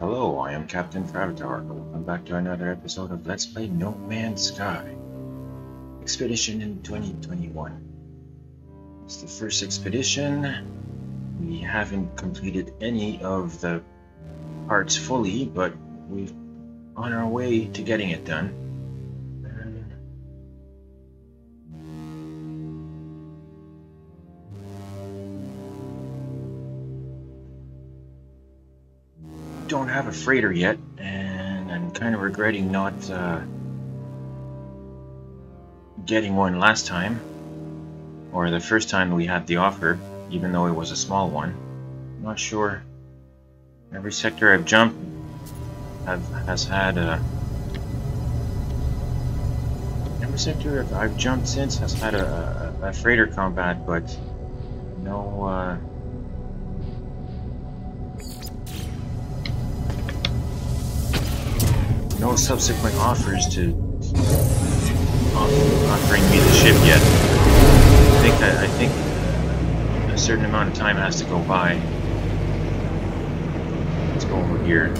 Hello, I am Captain FrAvatar. Welcome back to another episode of Let's Play No Man's Sky. Expedition in 2021. It's the first expedition. We haven't completed any of the parts fully, but we're on our way to getting it done. Don't have a freighter yet, and I'm kind of regretting not getting one last time, or the first time we had the offer, even though it was a small one. I'm not sure. Every sector I've jumped has had a. Every sector I've jumped since has had a freighter combat, but no. No subsequent offers to offering me the ship yet. I think a certain amount of time has to go by. Let's go over here.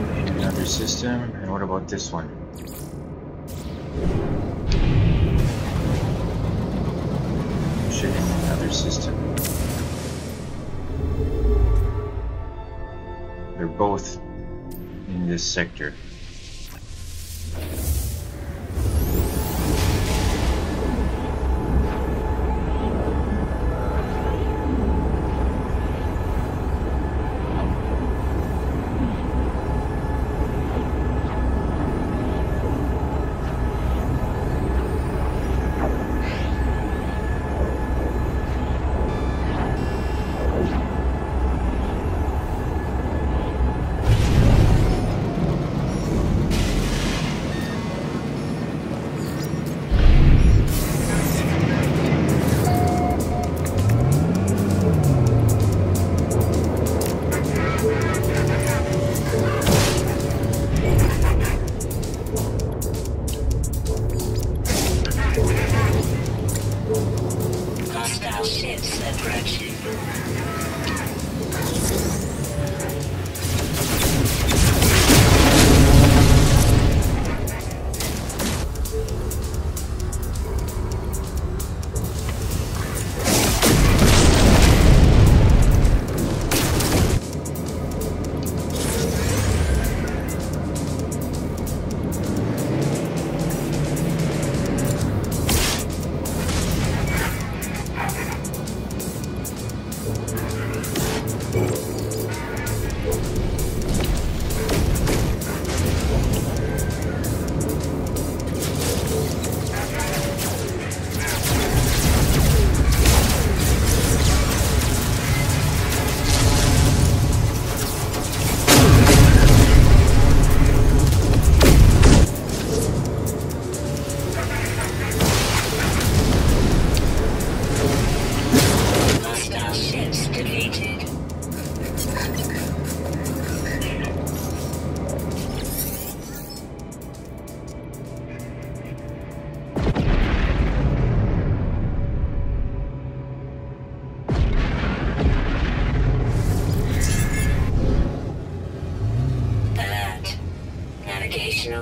In another system, and what about this one? Mission in another system. They're both in this sector. Hostile ships approaching.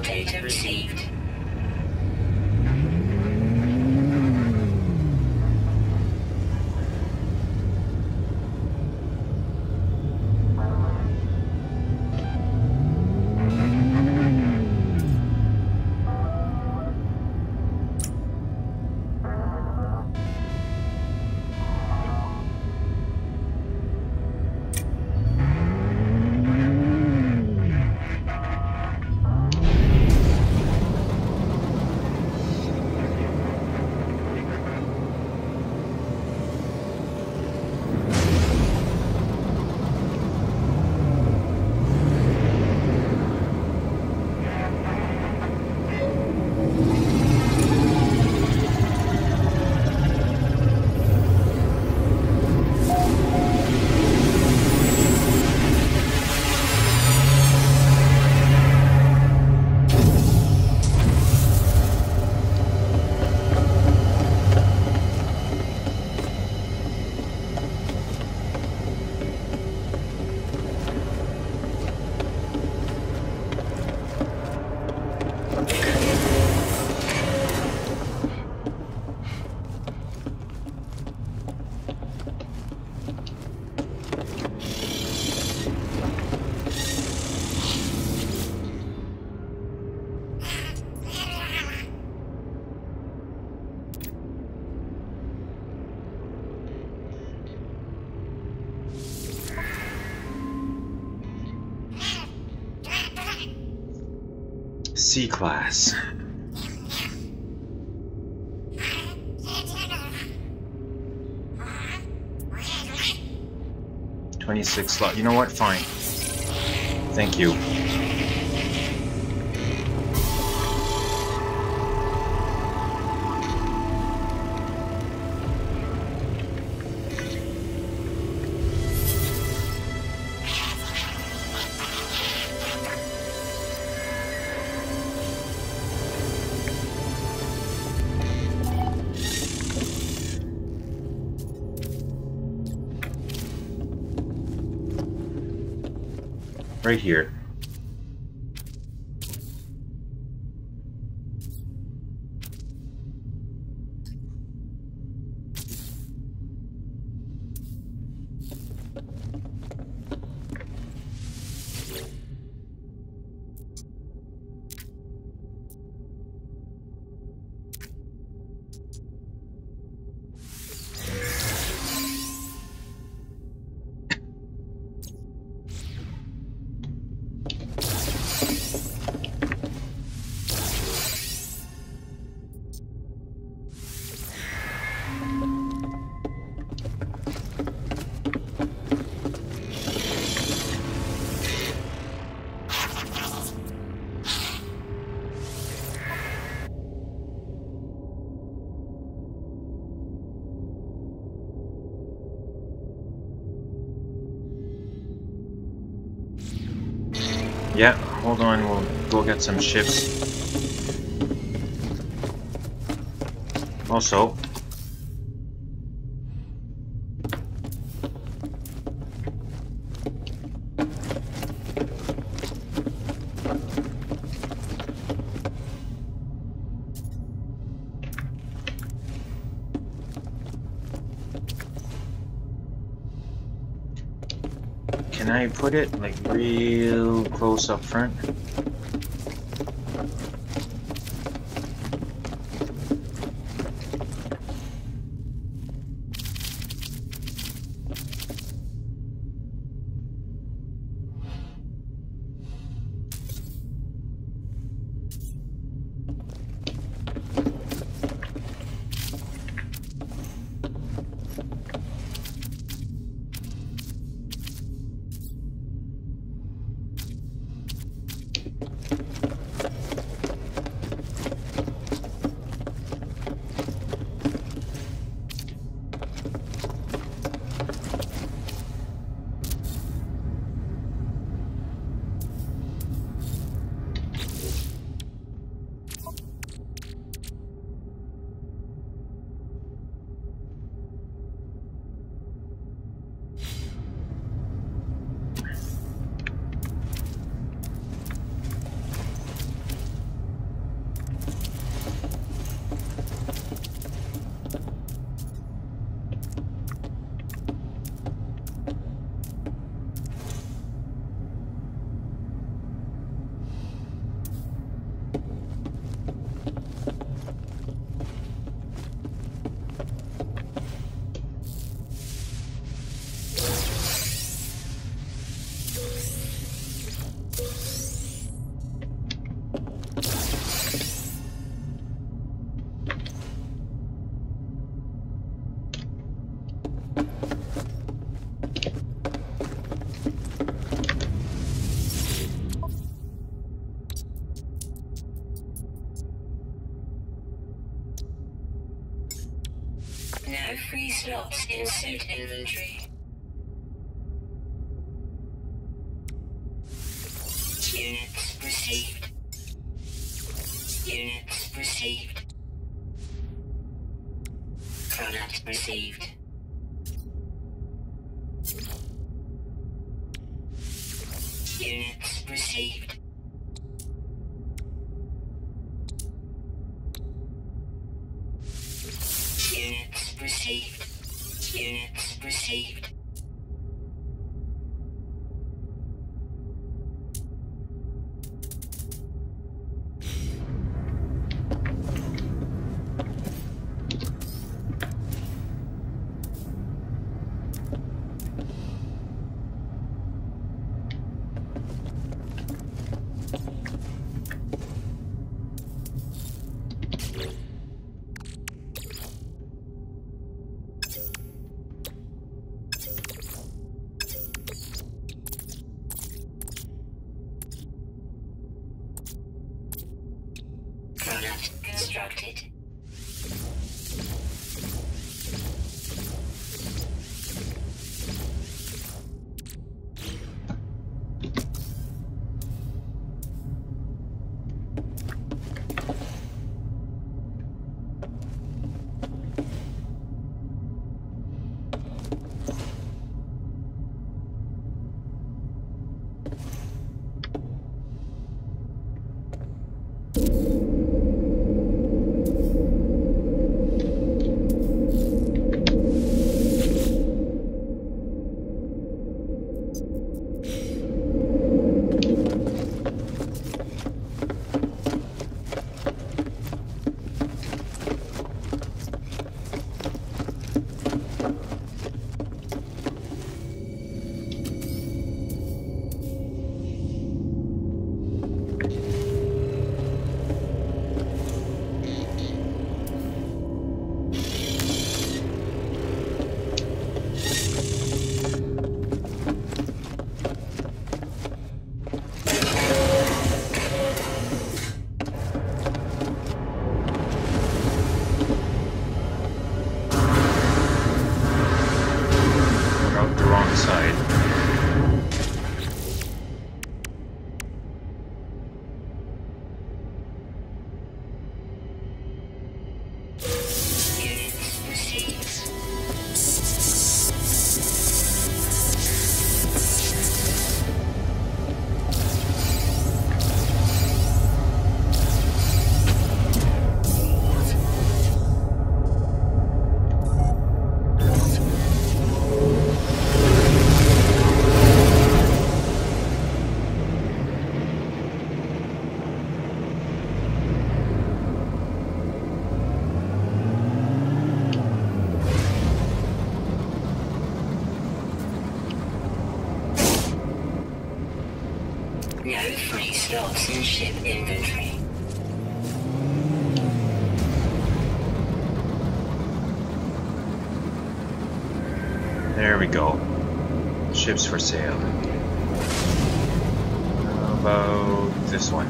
Data received. C-Class. $26 slot. You know what? Fine. Thank you. Right here. Yeah, hold on, we'll go get some ships. Also, Can I put it like real close up front? Free slots in suit inventory. Units received. Units received. Product received. Units received. Received. Units received. stocks in ship inventory. There we go. Ships for sale. How about this one?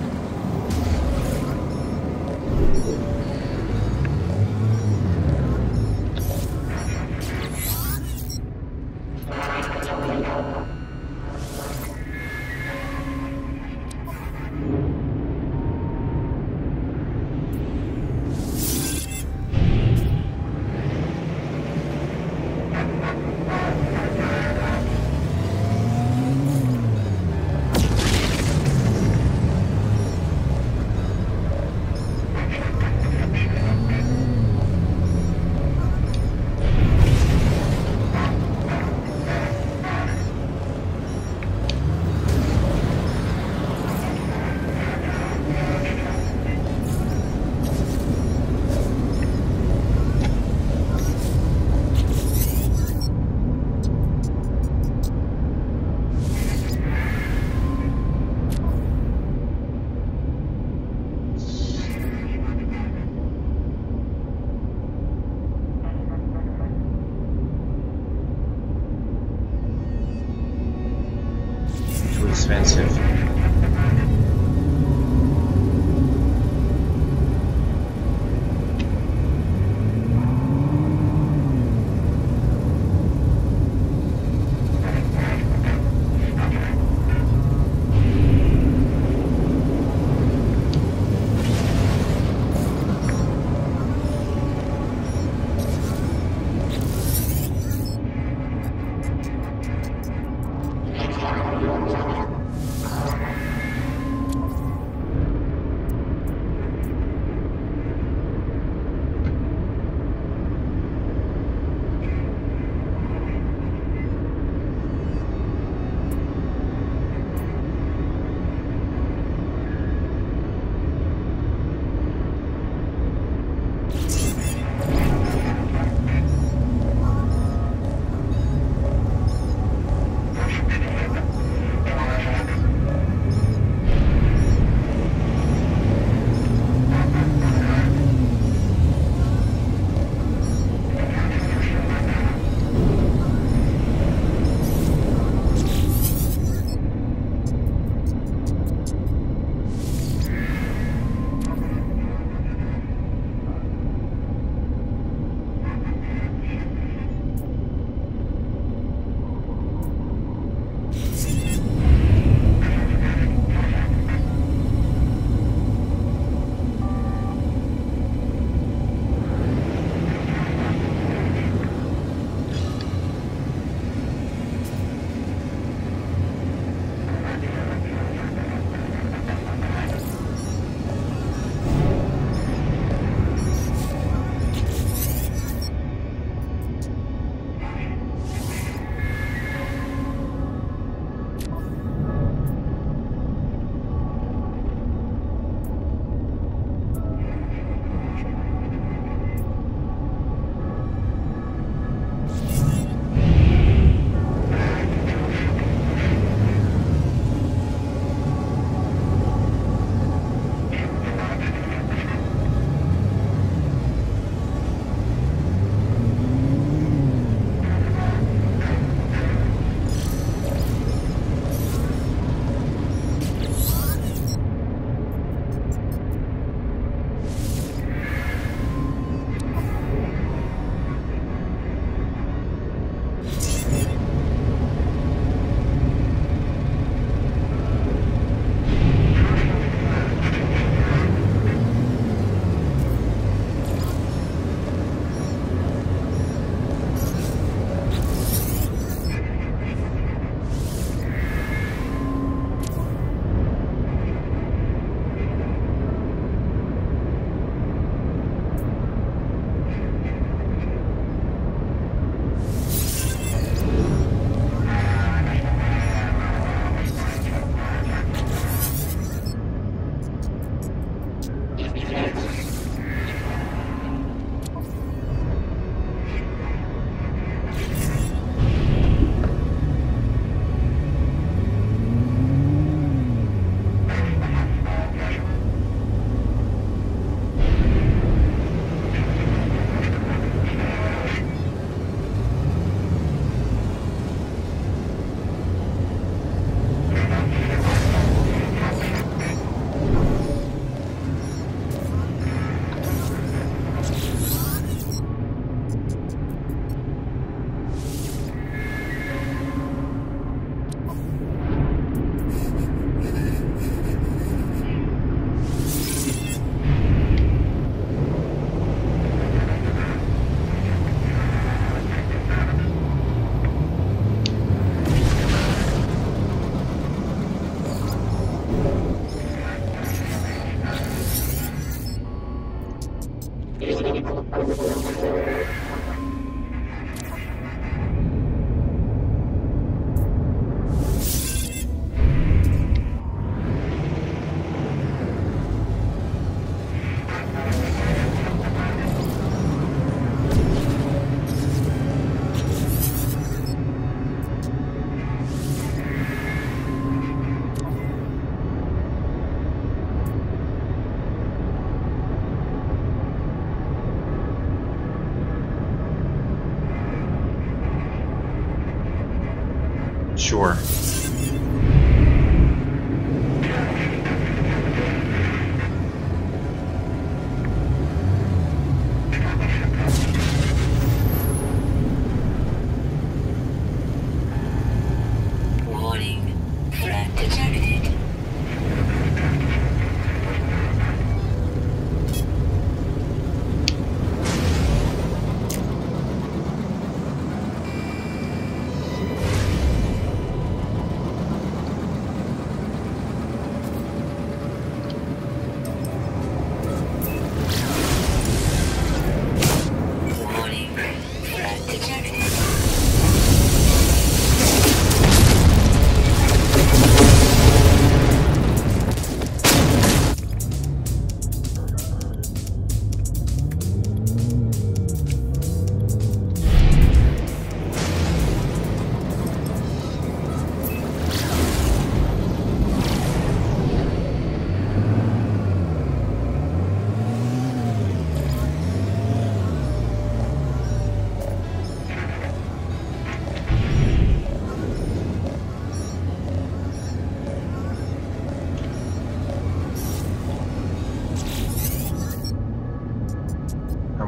Sure.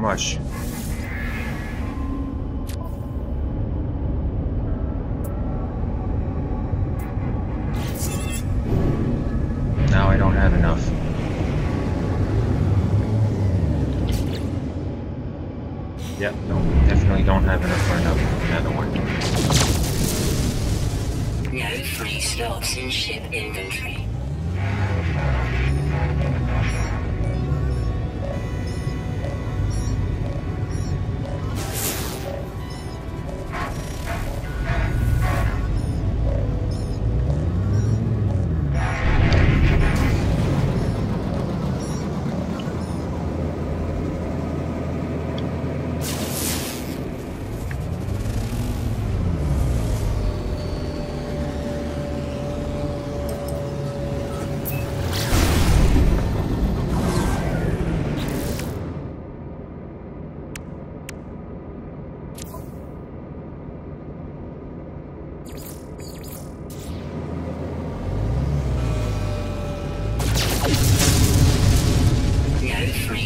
Much. Now I don't have enough. Yep, no, definitely don't have enough for another one. No free slots in ship inventory.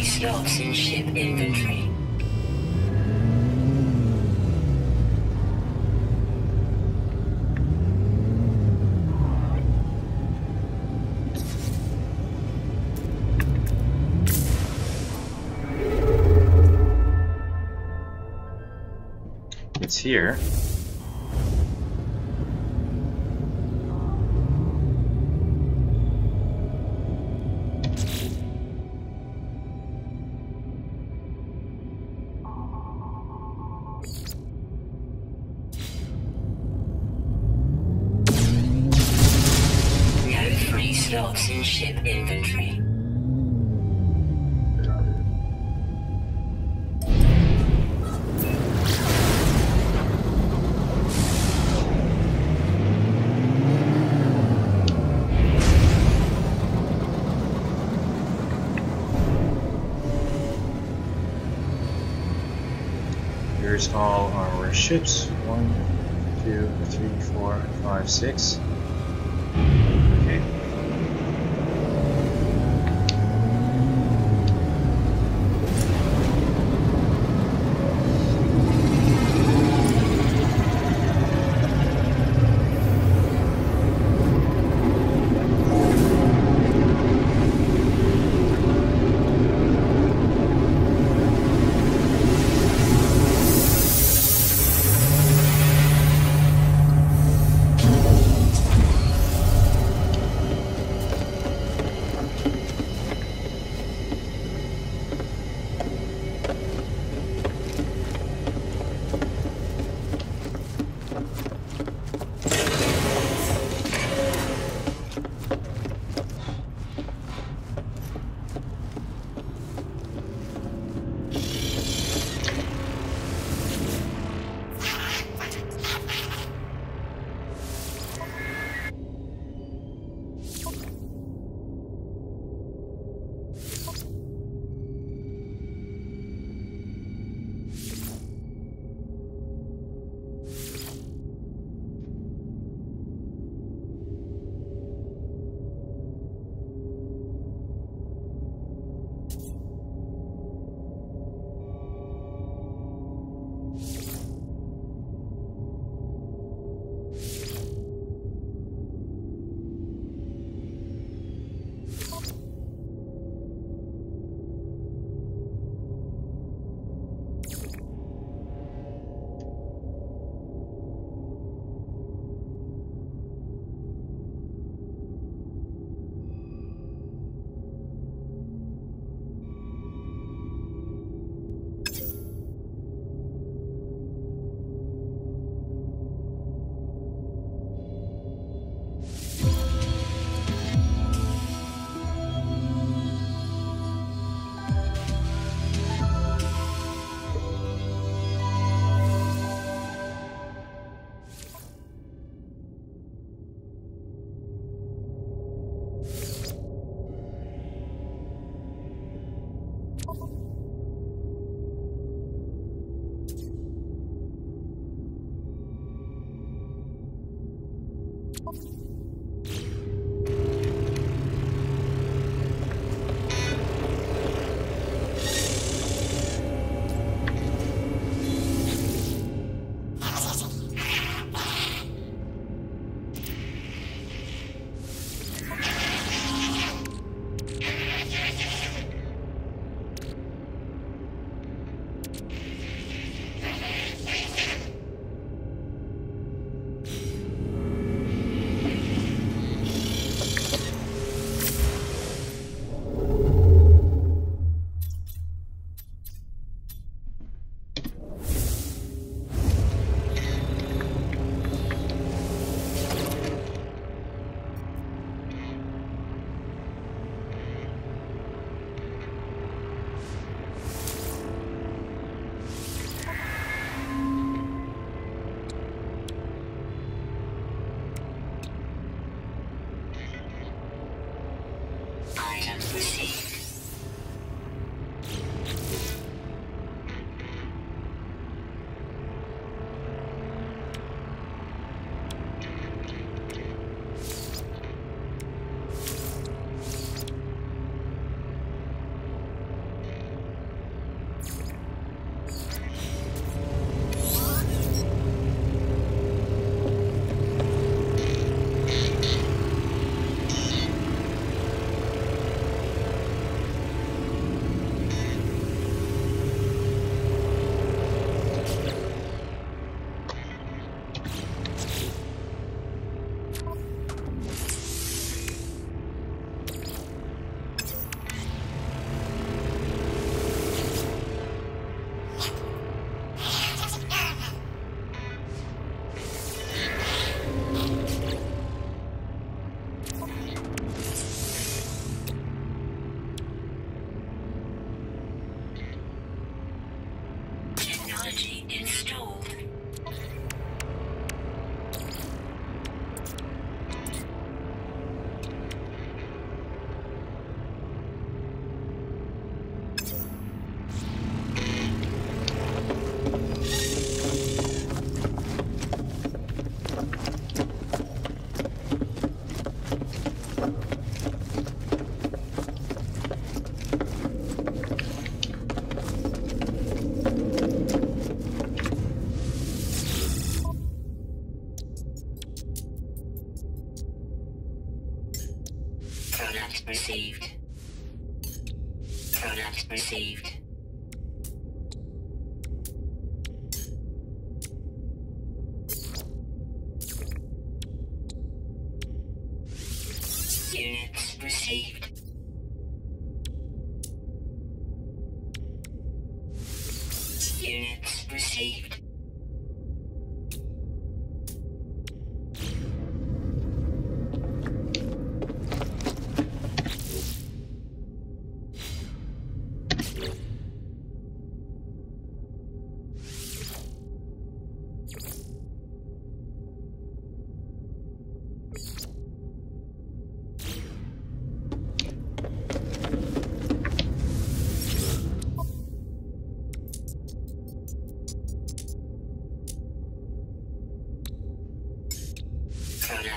Slots in ship inventory. It's here. Slots in ship inventory. Here's all our ships. 1, 2, 3, 4, 5, 6.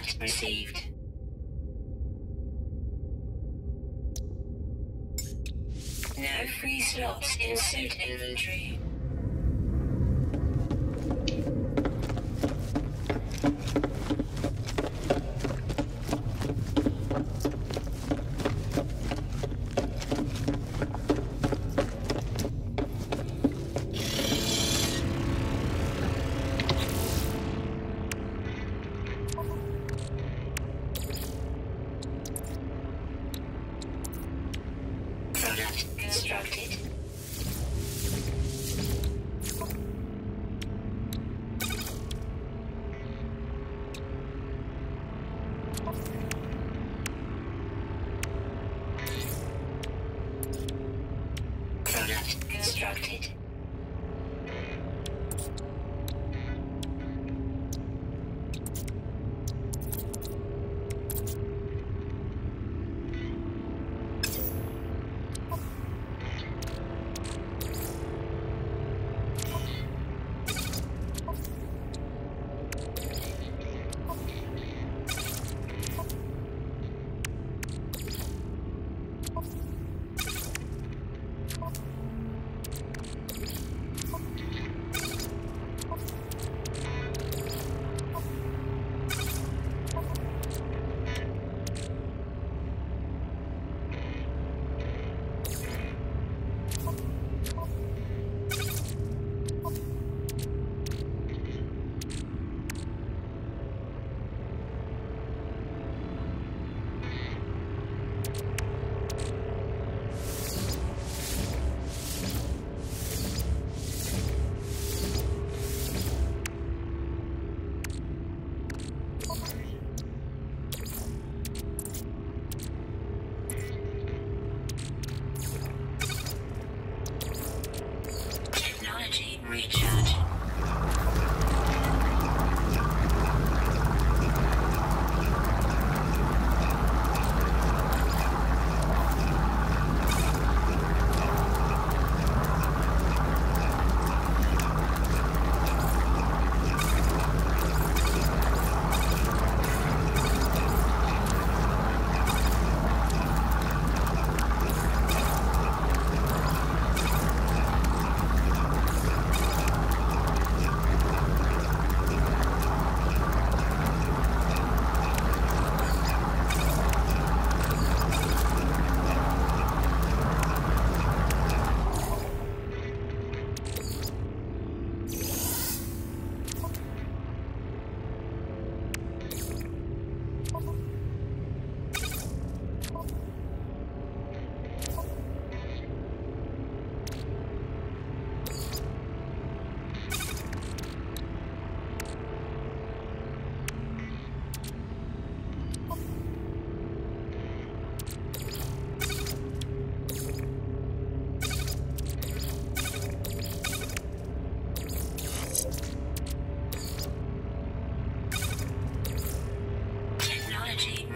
Received. No free slots in suit inventory. Constructed.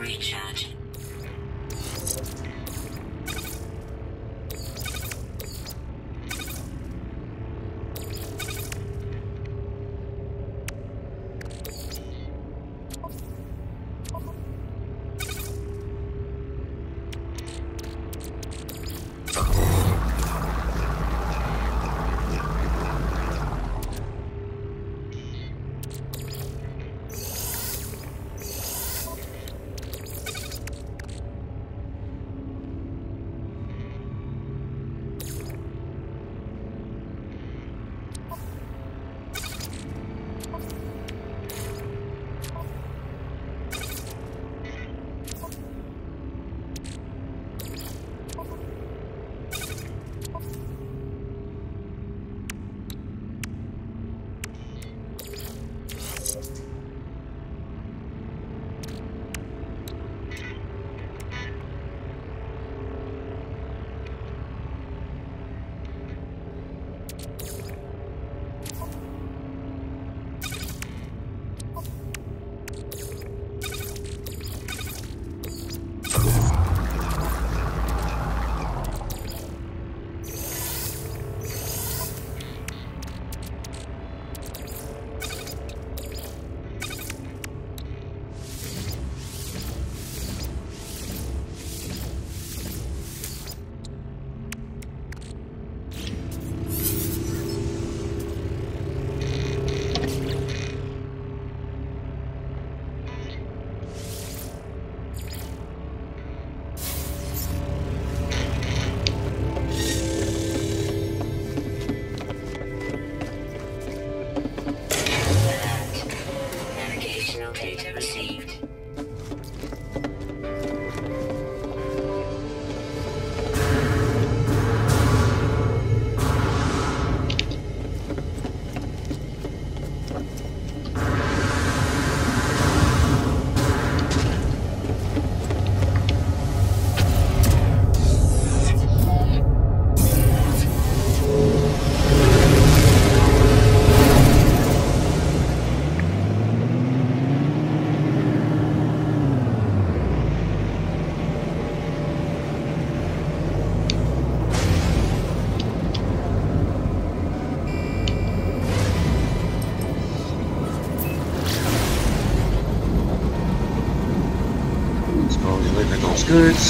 Recharge. Goods.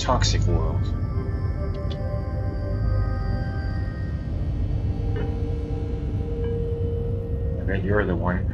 toxic world. I bet you're the one.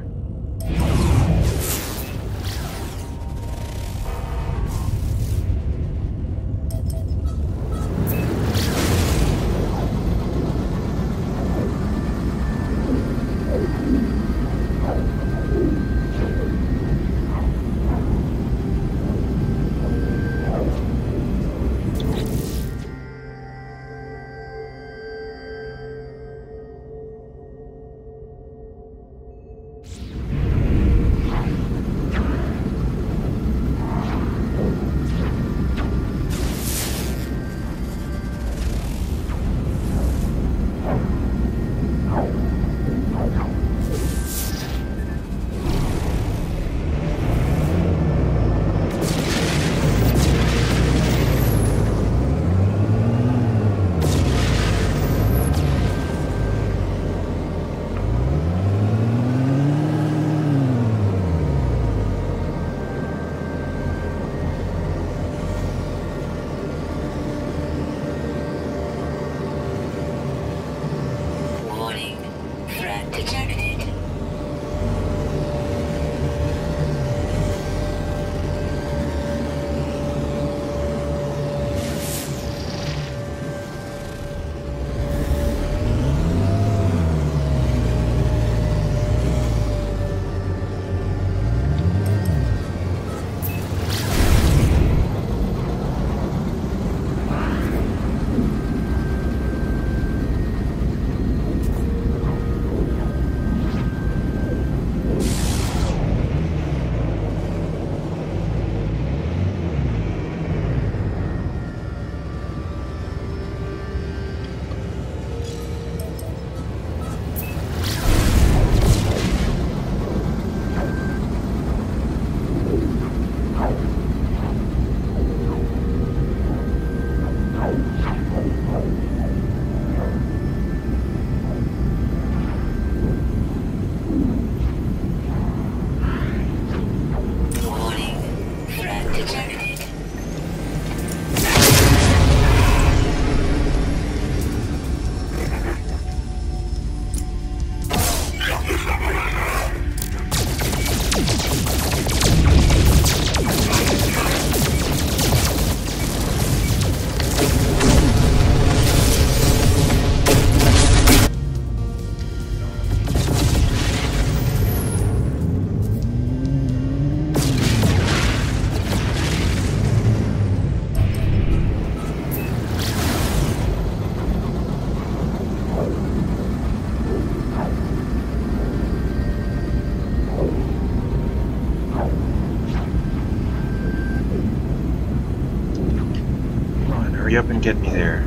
Hurry up and get me there.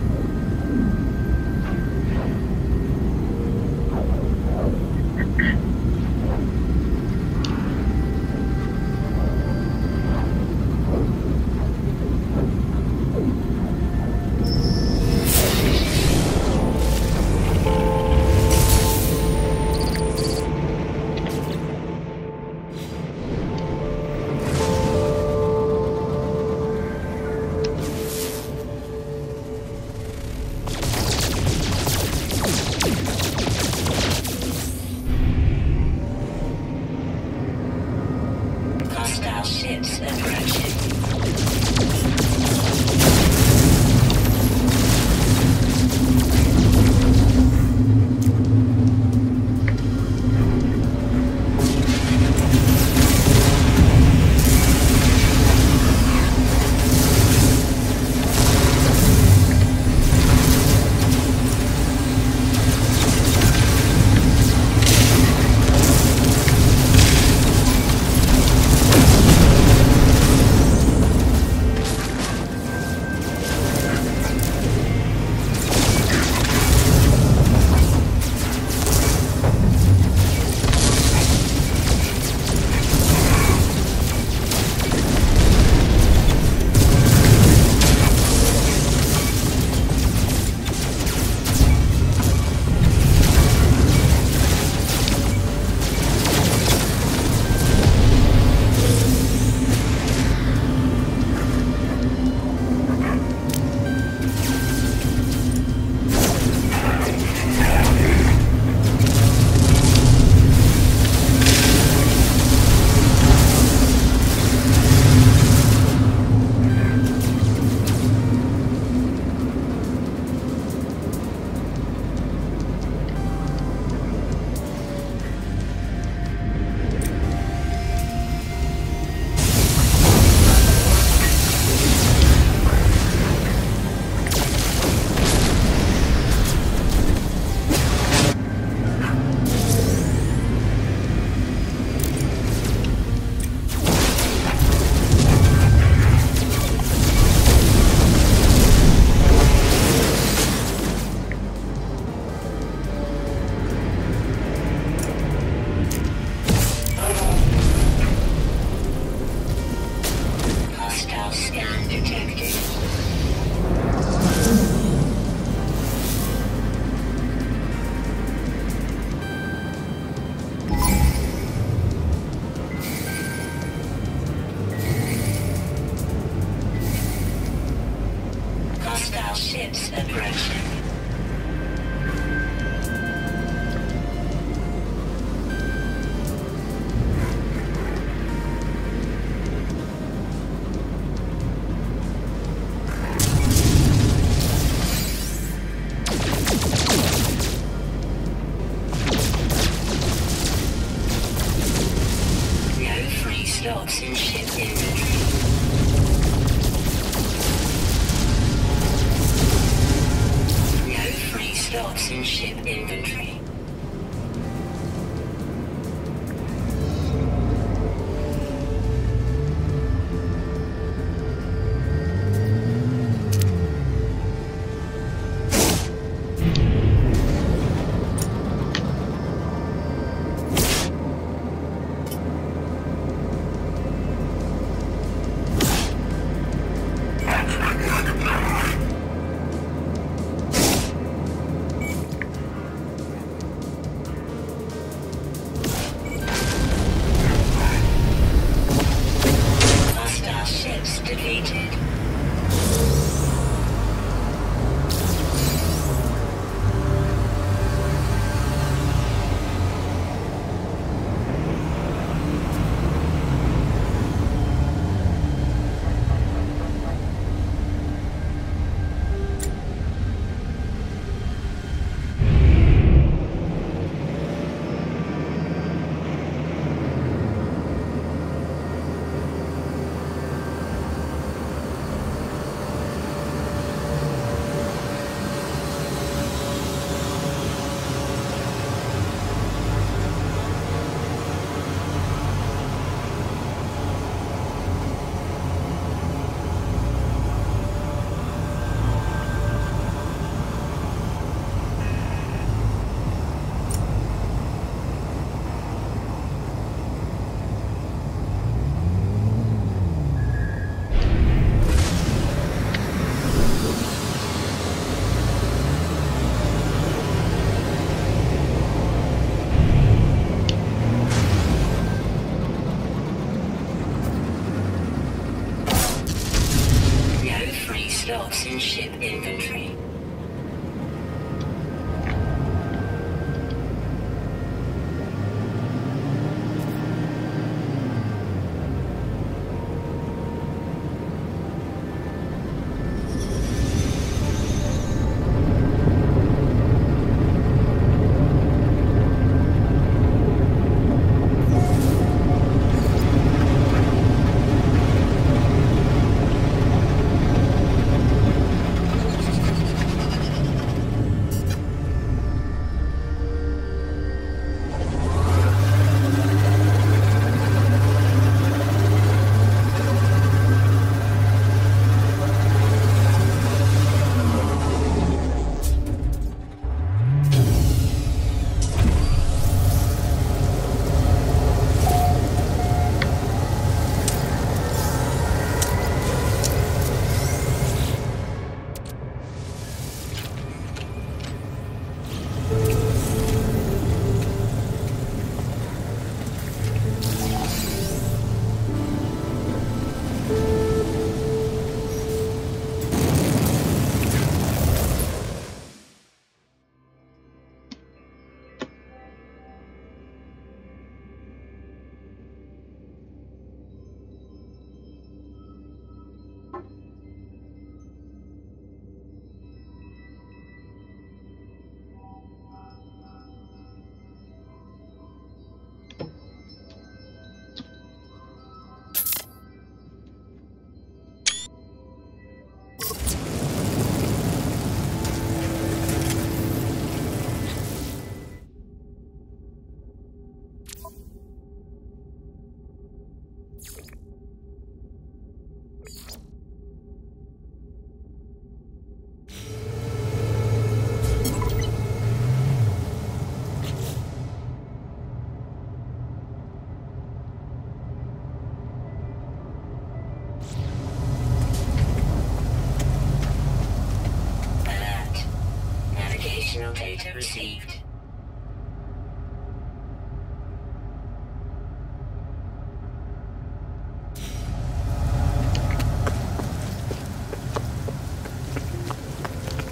received.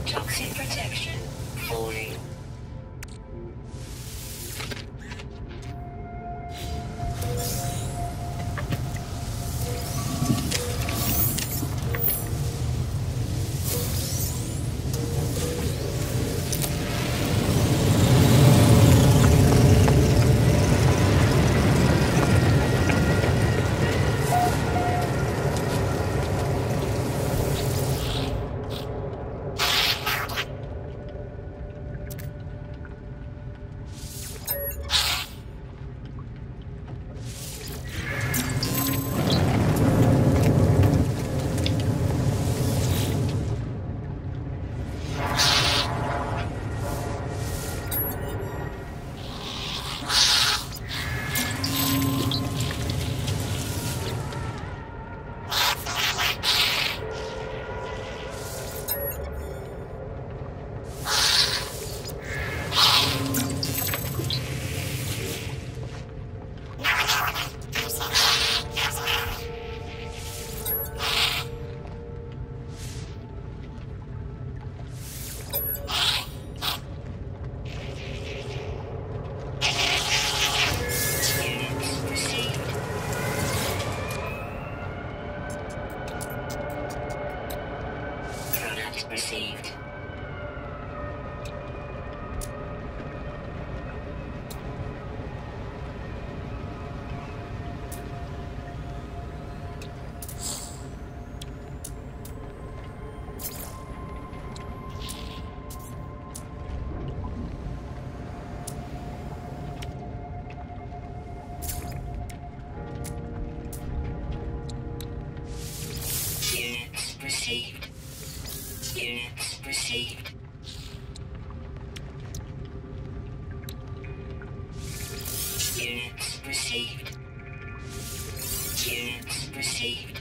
Toxic protection falling. Received. Units received. Units received. Units received. Units received.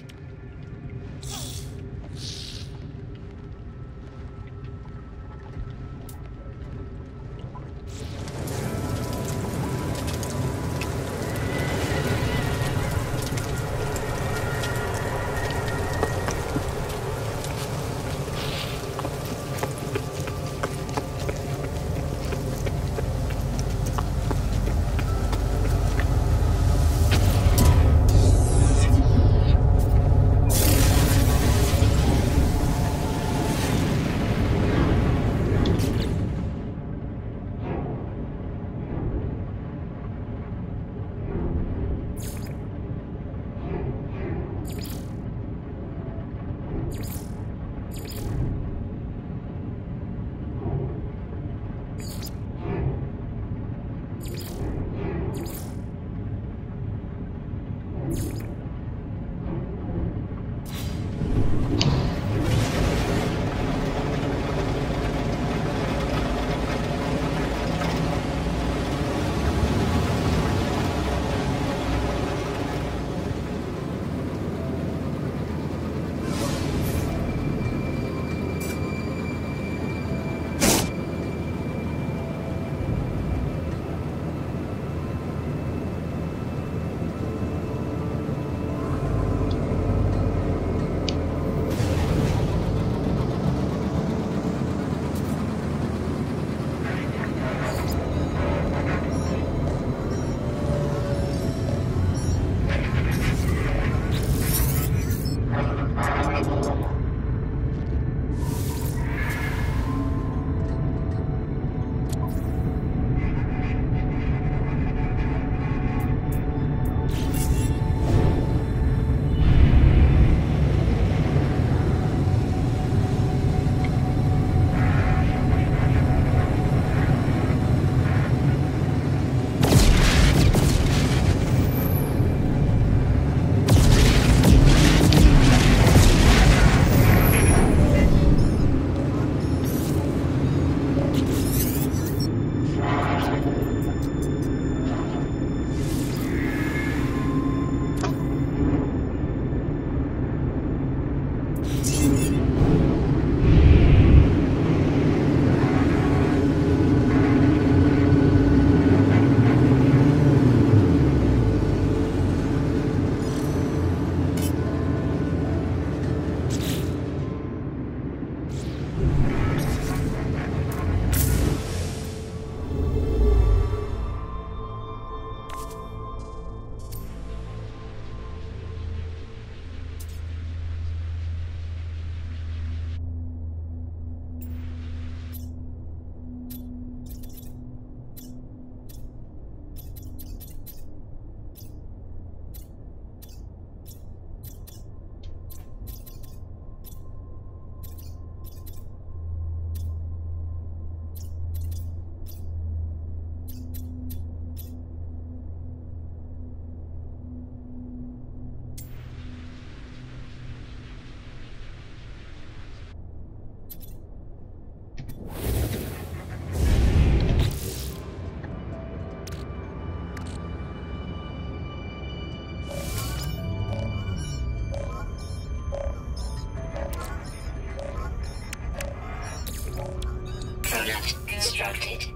constructed.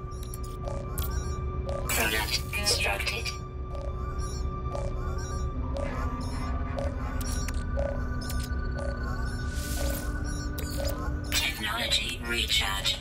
Product constructed. Technology recharge.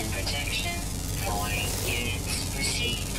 Mission protection. 4 units received.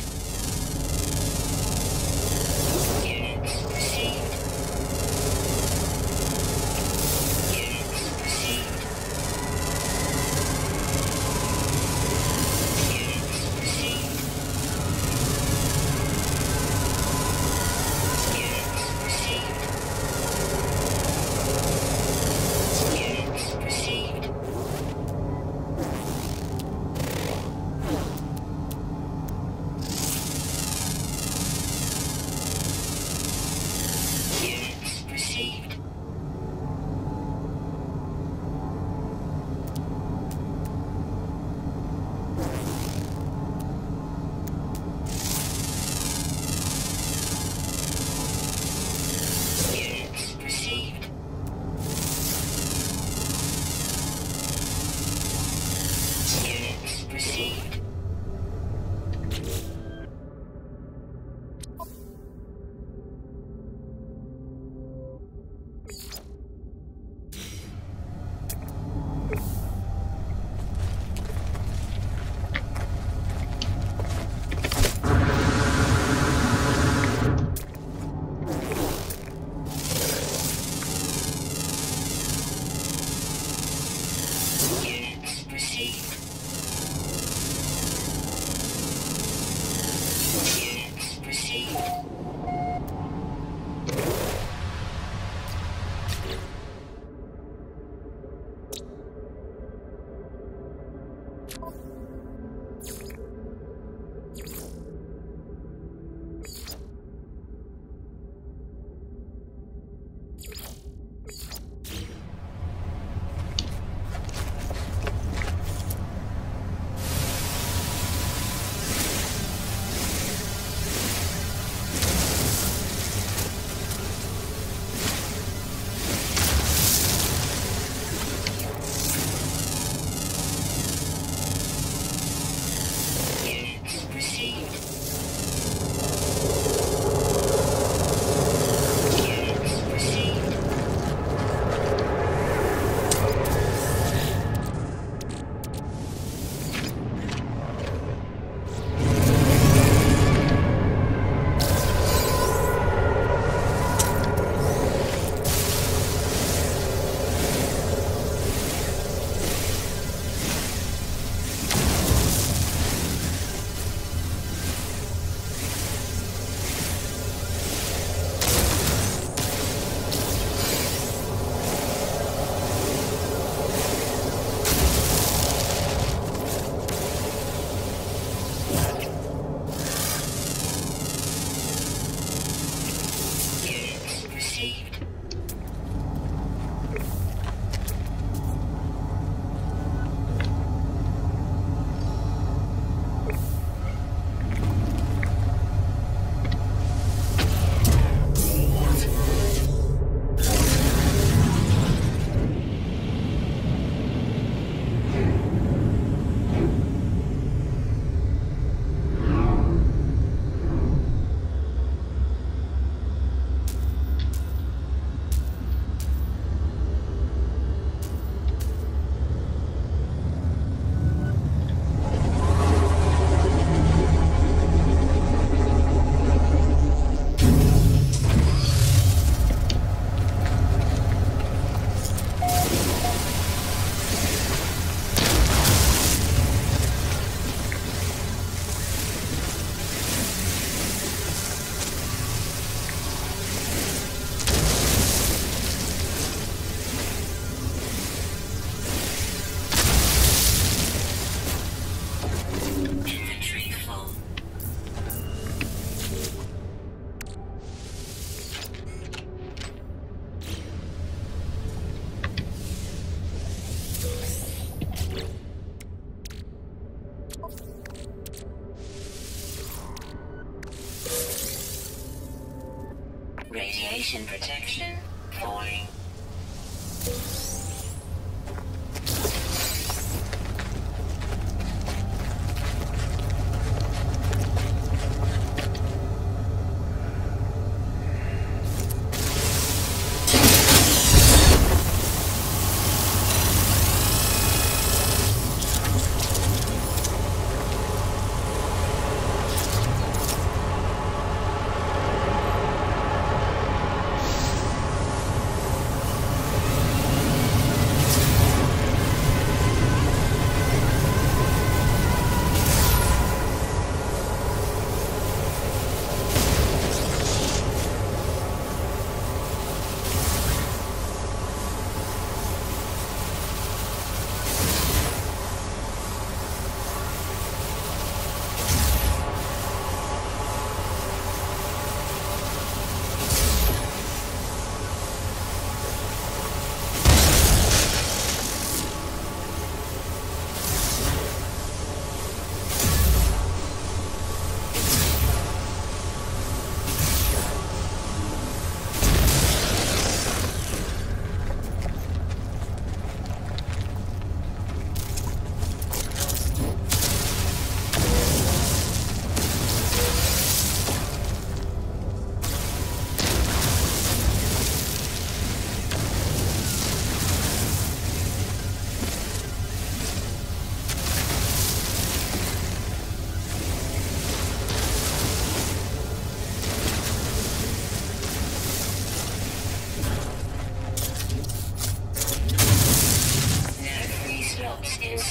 Radiation protection, falling.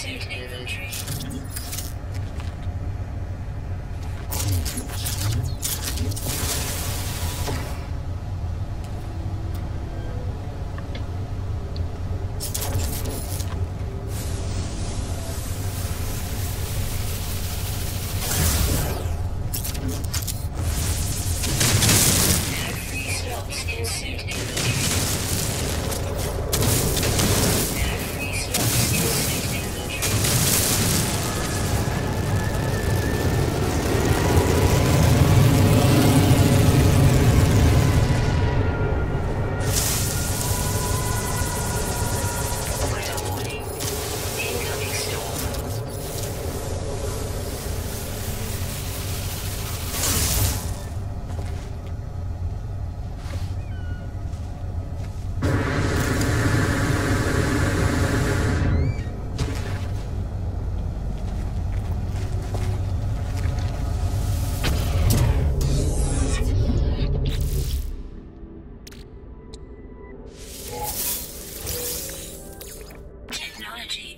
safe native entry.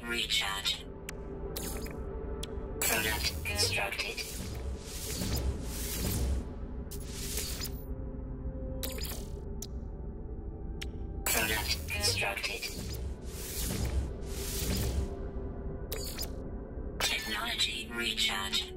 Recharge. Product constructed. Product constructed. Technology recharge.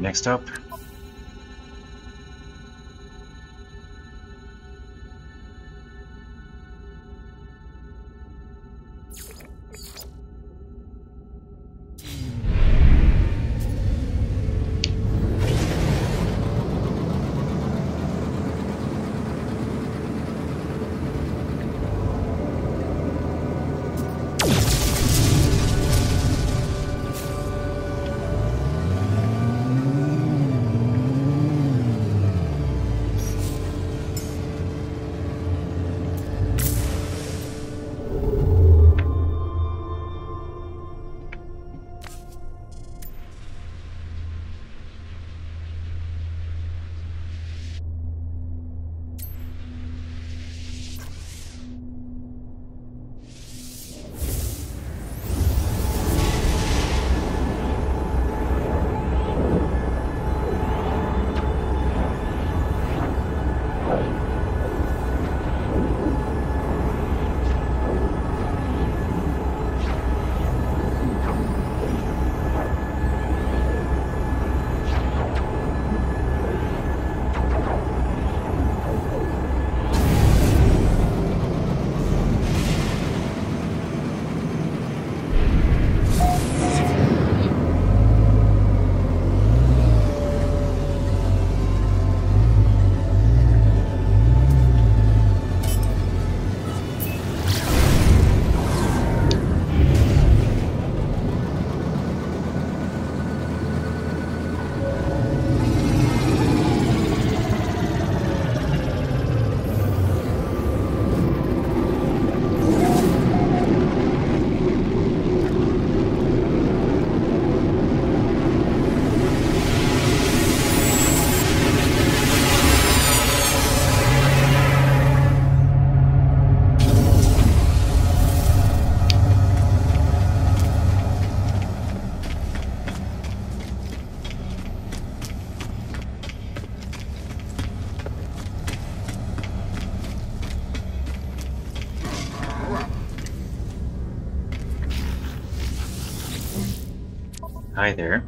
next up. Hi there.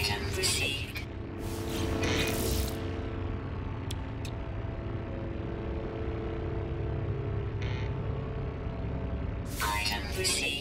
Item received. Item received.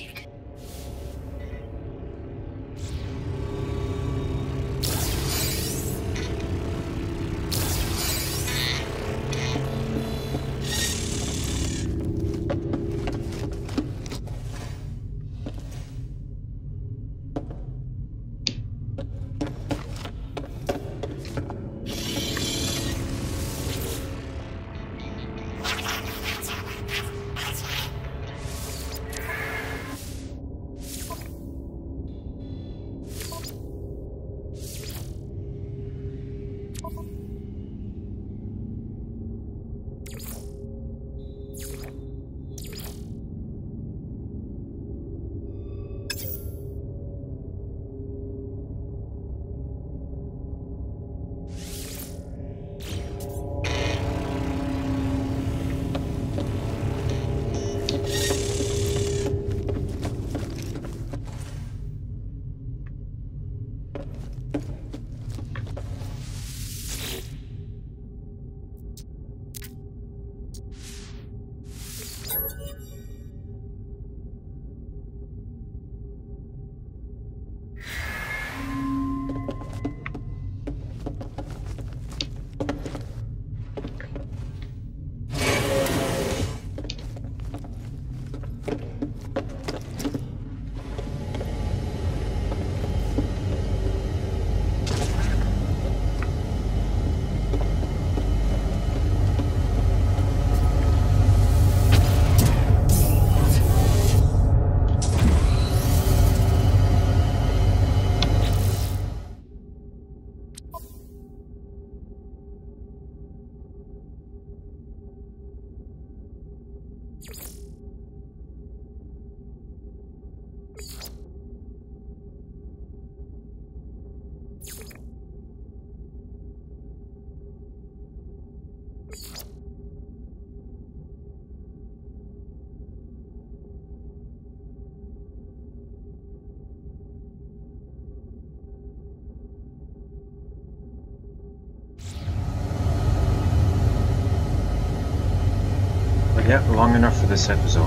Yeah, long enough for this episode.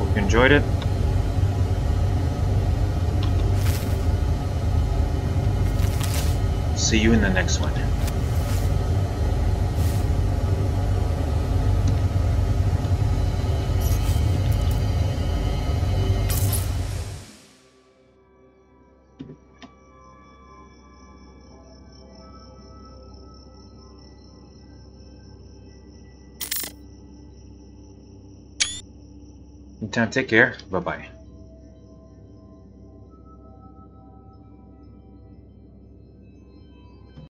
Hope you enjoyed it. See you in the next one. Take care. Bye-bye.